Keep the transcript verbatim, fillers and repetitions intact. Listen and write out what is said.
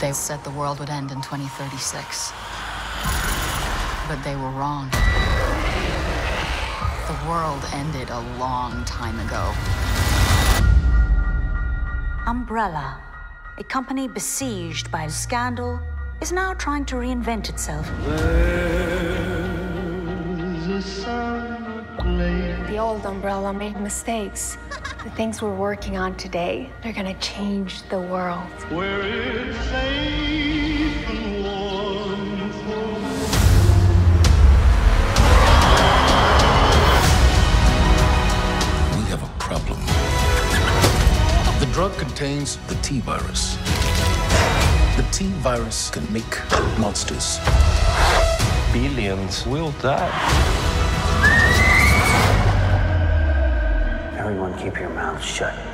They said the world would end in twenty thirty-six. But they were wrong. The world ended a long time ago. Umbrella, a company besieged by scandal, is now trying to reinvent itself. The old Umbrella made mistakes. The things we're working on today, they're gonna change the world. Where it's safe and warm for... We have a problem. The drug contains the T virus. The T virus can make monsters. Billions will die. Everyone keep your mouths shut.